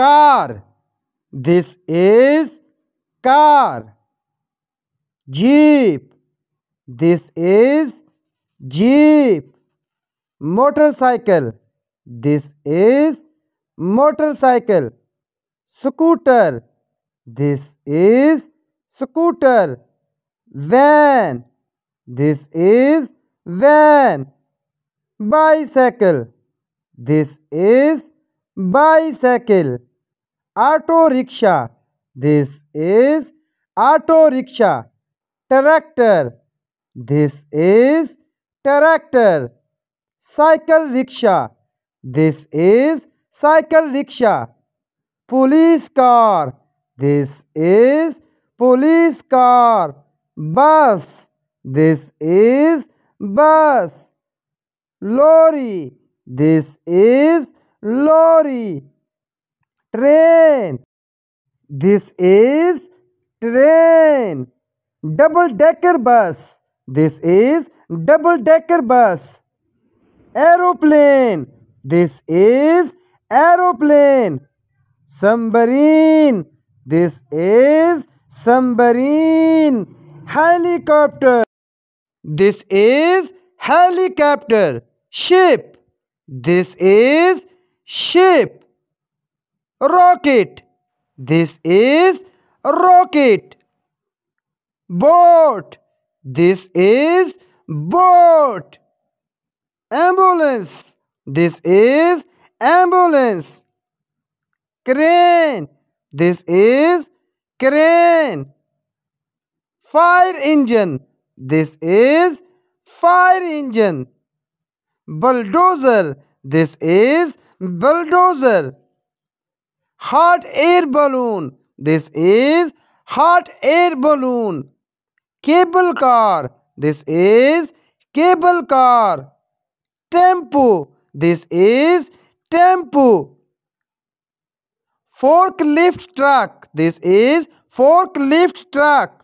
car. This is car. Jeep. This is jeep. Motorcycle. This is motorcycle. Scooter. This is scooter. Van. This is van. Bicycle. This is bicycle. Auto rickshaw. This is auto rickshaw. Tractor. This is tractor. Cycle rickshaw. This is cycle rickshaw. Police car. This is police car. Bus. This is bus. Lorry. This is lorry. Train. This is train. Double-decker bus. This is double-decker bus. Aeroplane. This is aeroplane. Submarine. This is submarine. Helicopter. This is helicopter. Ship. This is ship. Rocket. This is rocket. Boat. This is boat. Ambulance. This is ambulance. Crane. This is crane. Fire engine. This is fire engine. Bulldozer. This is bulldozer. Hot air balloon. This is hot air balloon. Cable car. This is cable car. Tempo. This is tempo. Forklift truck. This is forklift truck.